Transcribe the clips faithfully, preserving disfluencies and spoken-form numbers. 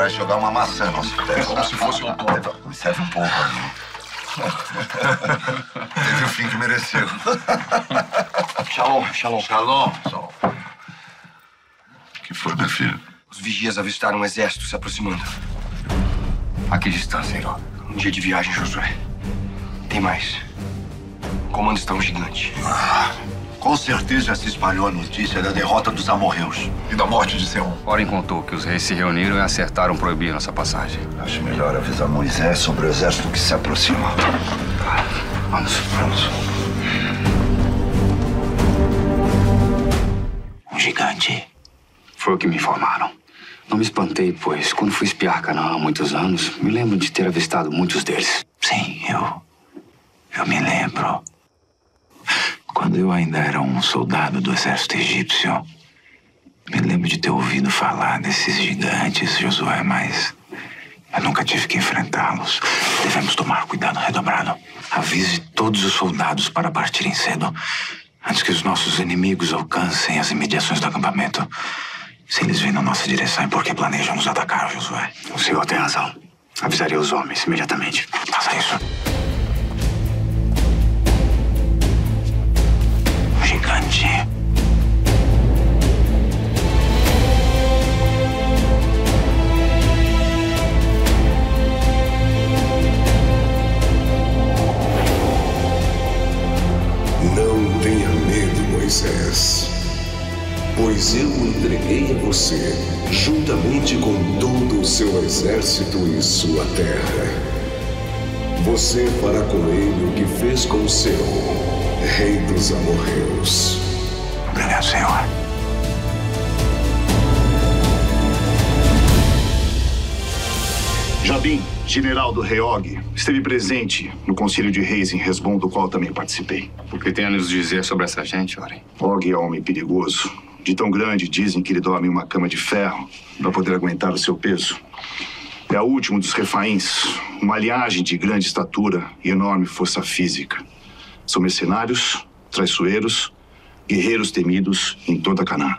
coragem de jogar uma maçã no nosso pé. É como se fosse um pão. Observe um pouco, amigo. Teve o fim que mereceu. Shalom, shalom. Shalom. Shalom. O que foi, meu filho? Os vigias avistaram um exército se aproximando. A que distância, Heró? Um dia de viagem, Josué. Tem mais. O comando está um gigante. Ah, com certeza já se espalhou a notícia da derrota dos Amorreus e da morte de Seom. Porém contou que os reis se reuniram e acertaram proibir nossa passagem. Acho melhor avisar Moisés sobre o exército que se aproxima. Vamos, vamos. Um gigante. Foi o que me informaram. Não me espantei, pois quando fui espiar Canaã há muitos anos, me lembro de ter avistado muitos deles. Sim, eu... eu me lembro. Quando eu ainda era um soldado do exército egípcio, me lembro de ter ouvido falar desses gigantes, Josué, mas eu nunca tive que enfrentá-los. Devemos tomar cuidado redobrado. Avise todos os soldados para partirem cedo, antes que os nossos inimigos alcancem as imediações do acampamento. Se eles vêm na nossa direção, é porque planejam nos atacar, Josué. O senhor tem razão. Avisarei os homens imediatamente. Faça isso. O gigante. Não tenha medo, Moisés. Pois eu entreguei a você, juntamente com todo o seu exército e sua terra. Você fará com ele o que fez com Seom, rei dos Amorreus. Obrigado, Senhor. Jabim, general do rei Og, esteve presente no Conselho de Reis em Resbon, do qual também participei. O que tem a nos dizer sobre essa gente, Oren? Og é homem perigoso. De tão grande, dizem que ele dorme em uma cama de ferro para poder aguentar o seu peso. É o último dos refaíns, uma linhagem de grande estatura e enorme força física. São mercenários, traiçoeiros, guerreiros temidos em toda Canaã.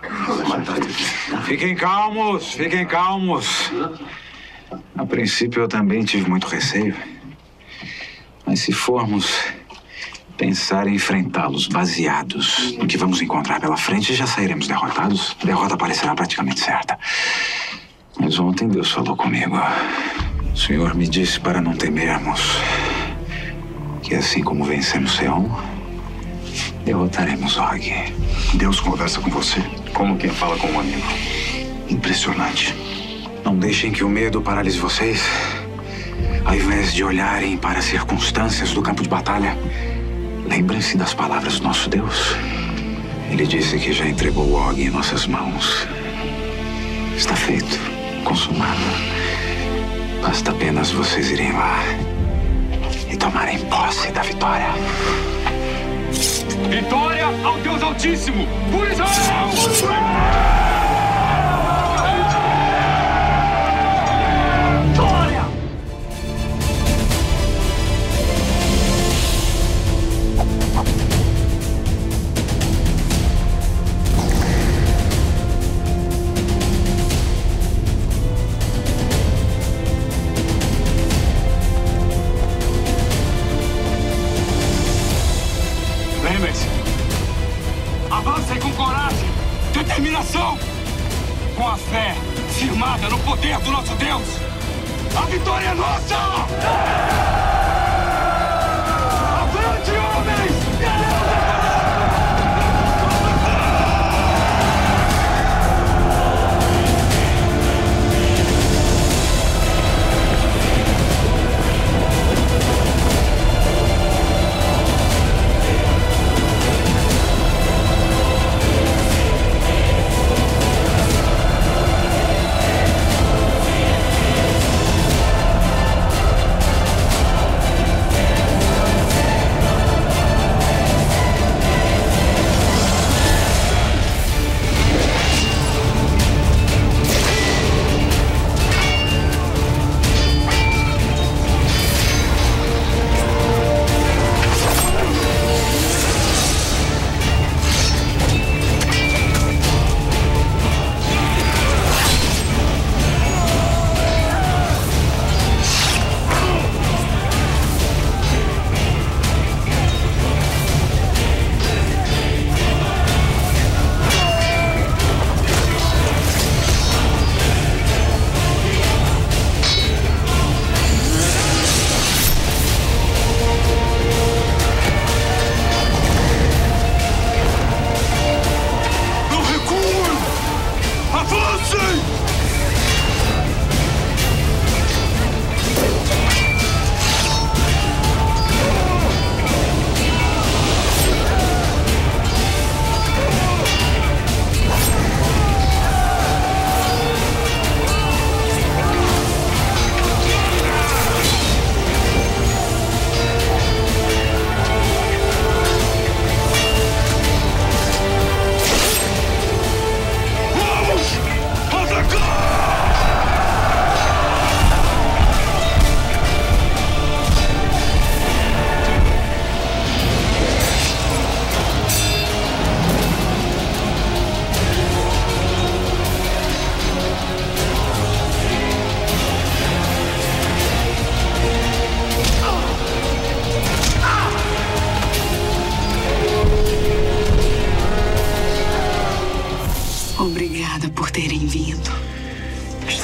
Fiquem calmos, fiquem calmos. A princípio eu também tive muito receio. Mas se formos... pensar em enfrentá-los baseados no que vamos encontrar pela frente, já sairemos derrotados. A derrota parecerá praticamente certa. Mas ontem Deus falou comigo. O Senhor me disse para não temermos, que assim como vencemos Seom, derrotaremos Og. Deus conversa com você como quem fala com um amigo. Impressionante. Não deixem que o medo paralise vocês. Ao invés de olharem para as circunstâncias do campo de batalha, lembrem-se das palavras do nosso Deus. Ele disse que já entregou Og em nossas mãos. Está feito, consumado. Basta apenas vocês irem lá e tomarem posse da vitória. Vitória ao Deus Altíssimo! Por Israel! Avancem com coragem, determinação, com a fé firmada no poder do nosso Deus. A vitória é nossa! Avante, homens!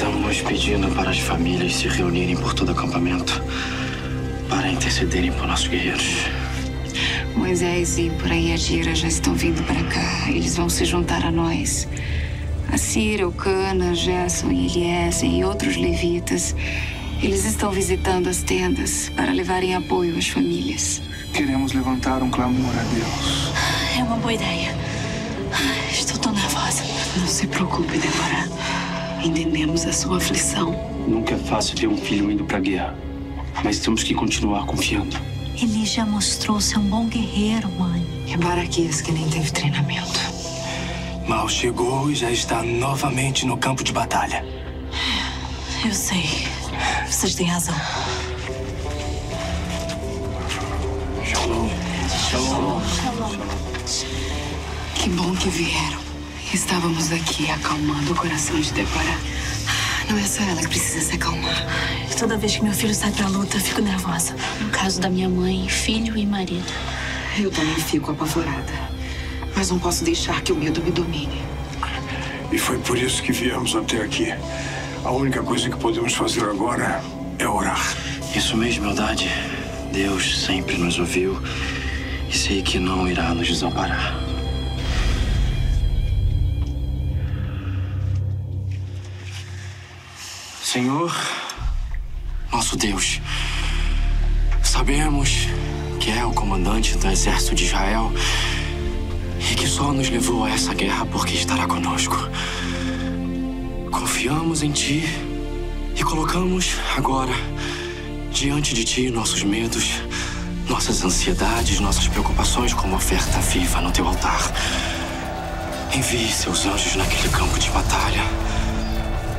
Estamos pedindo para as famílias se reunirem por todo o acampamento para intercederem por nossos guerreiros. Moisés e por aí a Gira já estão vindo para cá. Eles vão se juntar a nós. A Cira, o Cana, Gerson e Eliezer e outros levitas, eles estão visitando as tendas para levarem apoio às famílias. Queremos levantar um clamor a Deus. É uma boa ideia. Estou tão nervosa. Não se preocupe, Débora. Entendemos a sua aflição. Nunca é fácil ver um filho indo para a guerra, mas temos que continuar confiando. Ele já mostrou ser um bom guerreiro, mãe. É Baraquias que nem teve treinamento. Mal chegou e já está novamente no campo de batalha. Eu sei. Vocês têm razão. Shalom. Shalom. Shalom. Que bom que vieram. Estávamos aqui acalmando o coração de Débora. Não é só ela que precisa se acalmar. Toda vez que meu filho sai pra luta, fico nervosa. No caso da minha mãe, filho e marido. Eu também fico apavorada. Mas não posso deixar que o medo me domine. E foi por isso que viemos até aqui. A única coisa que podemos fazer agora é orar. Isso mesmo, Eldade. Deus sempre nos ouviu e sei que não irá nos desamparar. Senhor, nosso Deus, sabemos que é o comandante do exército de Israel e que só nos levou a essa guerra porque estará conosco. Confiamos em Ti e colocamos agora diante de Ti nossos medos, nossas ansiedades, nossas preocupações como oferta viva no Teu altar. Envie Seus anjos naquele campo de batalha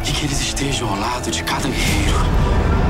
e que eles estejam ao lado de cada guerreiro.